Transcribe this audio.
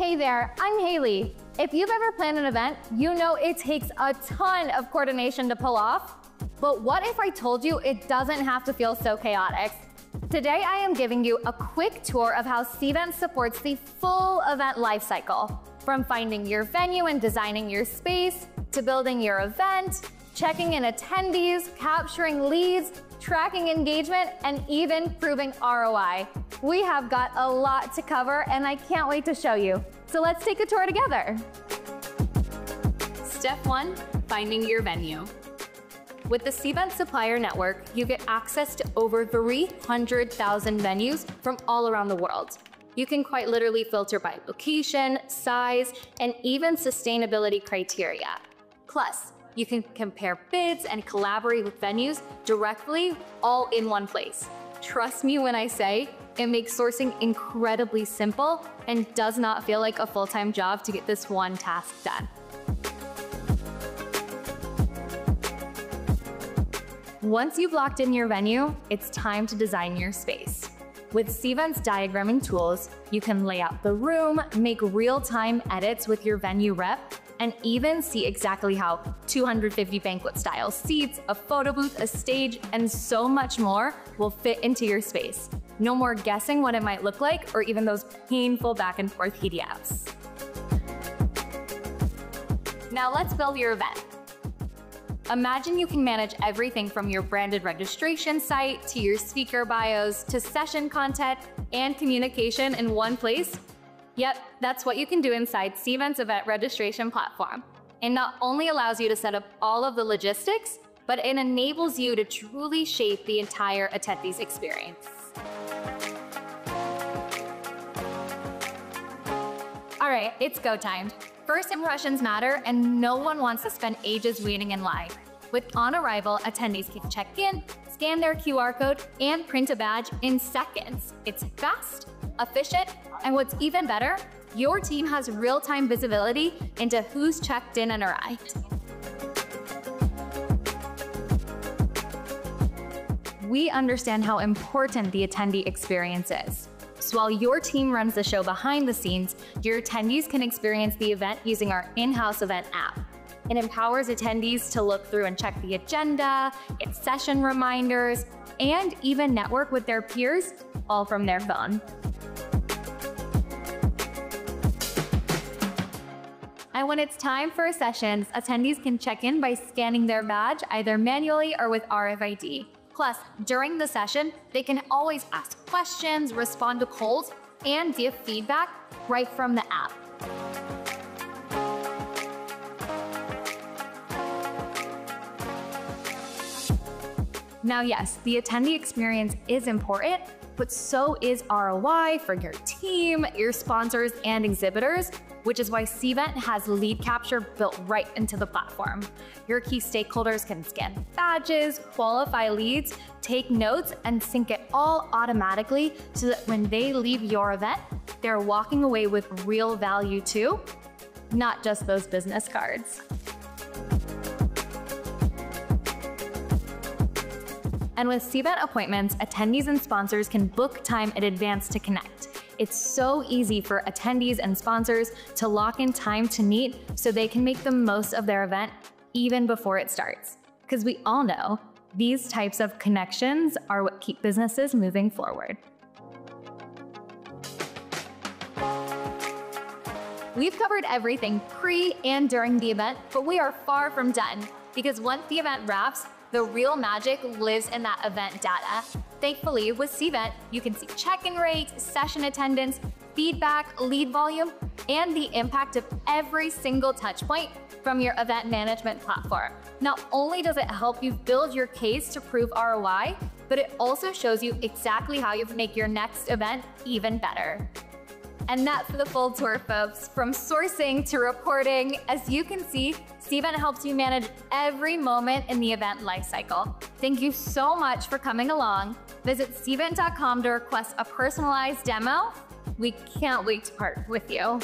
Hey there, I'm Haley. If you've ever planned an event, you know it takes a ton of coordination to pull off. But what if I told you it doesn't have to feel so chaotic? Today I am giving you a quick tour of how Cvent supports the full event lifecycle. From finding your venue and designing your space, to building your event, checking in attendees, capturing leads, tracking engagement, and even proving ROI. We have got a lot to cover and I can't wait to show you. So let's take a tour together. Step 1, finding your venue. With the Cvent Supplier Network, you get access to over 300,000 venues from all around the world. You can quite literally filter by location, size, and even sustainability criteria. Plus, you can compare bids and collaborate with venues directly, all in one place. Trust me when I say, it makes sourcing incredibly simple and does not feel like a full-time job to get this one task done. Once you've locked in your venue, it's time to design your space. With Cvent's diagramming tools, you can lay out the room, make real-time edits with your venue rep, and even see exactly how 250 banquet-style seats, a photo booth, a stage, and so much more will fit into your space. No more guessing what it might look like or even those painful back-and-forth PDFs. Now let's build your event. Imagine you can manage everything from your branded registration site to your speaker bios to session content and communication in one place. Yep, that's what you can do inside Cvent's event registration platform. It not only allows you to set up all of the logistics, but it enables you to truly shape the entire attendees experience. All right, it's go time. First impressions matter, and no one wants to spend ages waiting in line. With OnArrival, attendees can check in, scan their QR code, and print a badge in seconds. It's fast, efficient, and what's even better, your team has real-time visibility into who's checked in and arrived. We understand how important the attendee experience is. So while your team runs the show behind the scenes, your attendees can experience the event using our in-house event app. It empowers attendees to look through and check the agenda, get session reminders, and even network with their peers, all from their phone. And when it's time for sessions, attendees can check in by scanning their badge either manually or with RFID. Plus, during the session, they can always ask questions, respond to polls, and give feedback right from the app. Now, yes, the attendee experience is important, but so is ROI for your team, your sponsors, and exhibitors, which is why Cvent has lead capture built right into the platform. Your key stakeholders can scan badges, qualify leads, take notes, and sync it all automatically so that when they leave your event, they're walking away with real value too, not just those business cards. And with Cvent appointments, attendees and sponsors can book time in advance to connect. It's so easy for attendees and sponsors to lock in time to meet so they can make the most of their event even before it starts. Because we all know these types of connections are what keep businesses moving forward. We've covered everything pre and during the event, but we are far from done because once the event wraps, the real magic lives in that event data. Thankfully, with Cvent, you can see check-in rates, session attendance, feedback, lead volume, and the impact of every single touch point from your event management platform. Not only does it help you build your case to prove ROI, but it also shows you exactly how you can make your next event even better. And that's the full tour, folks. From sourcing to reporting, as you can see, Cvent helps you manage every moment in the event lifecycle. Thank you so much for coming along. Visit cvent.com to request a personalized demo. We can't wait to partner with you.